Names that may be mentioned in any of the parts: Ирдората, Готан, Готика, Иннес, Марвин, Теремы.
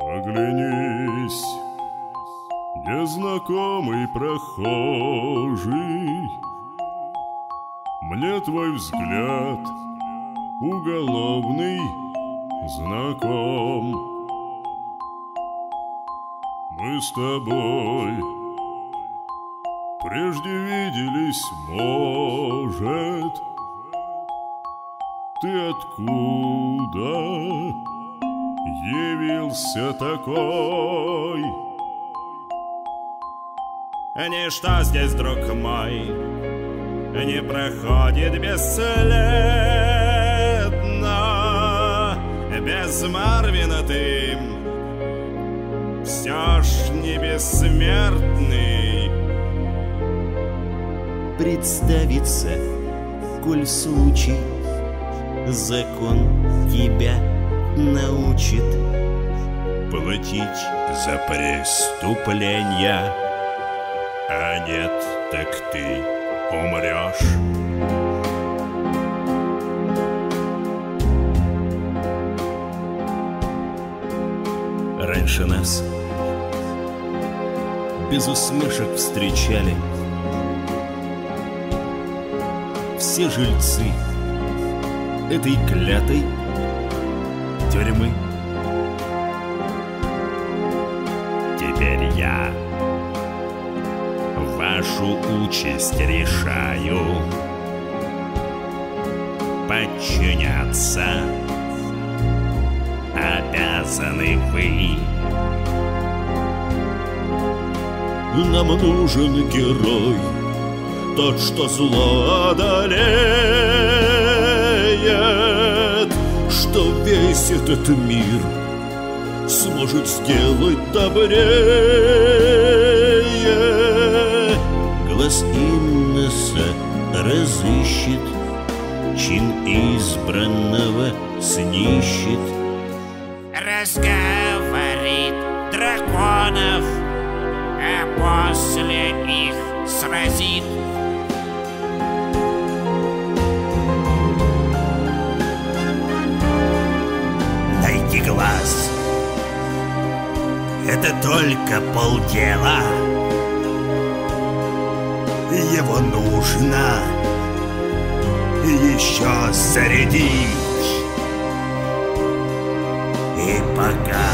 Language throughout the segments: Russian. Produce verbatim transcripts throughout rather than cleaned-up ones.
Оглянись, незнакомый прохожий, мне твой взгляд уголовный знаком. Мы с тобой прежде виделись, может, ты откуда явился такой? Ничто здесь, друг мой, не проходит бесследно. Без Марвина ты все ж не бессмертный. Представится, коль случай закон тебя научит платить за преступления, а нет, так ты умрешь. Раньше нас без усмешек встречали все жильцы этой клятой Теремы. Теперь я вашу участь решаю, подчиняться обязаны вы. Нам нужен герой, тот, что зло одолеет, что весь этот мир сможет сделать добрее. Глаз Иннеса разыщет, чин избранного снищет, разговорит драконов, а после их сразит. Глаз — это только полдела, его нужно еще зарядить. И пока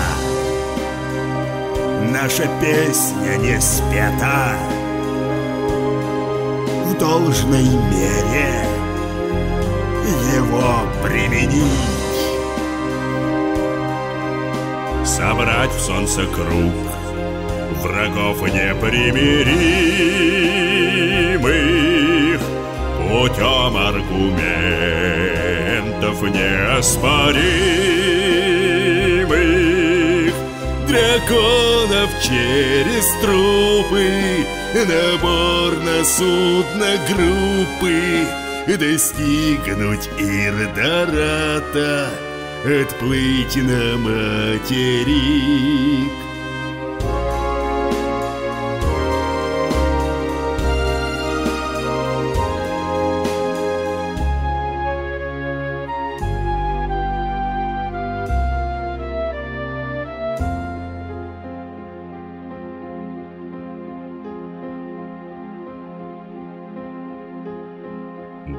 наша песня не спета в должной мере, его применить. Собрать в солнце круг врагов непримиримых путем аргументов неоспоримых, драконов через трупы, набор на судно группы, достигнуть Ирдората, отплыть на материк.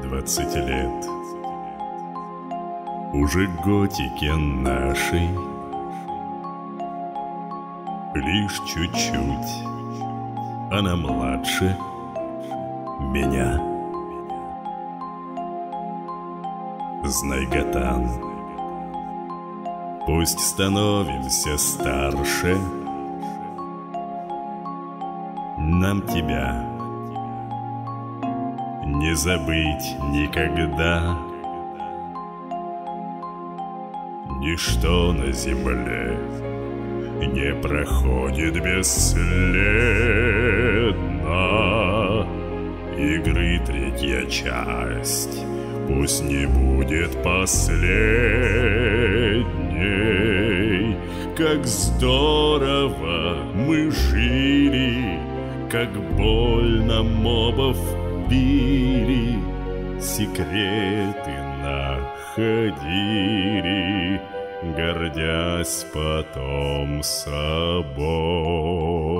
Двадцать лет уже готике нашей лишь чуть-чуть, она младше меня. Знай, Готан, пусть становимся старше, нам тебя не забыть никогда. Ничто на земле не проходит бесследно. Игры третья часть пусть не будет последней. Как здорово мы жили, как больно мобов били, секреты находили. гордясь потом собой.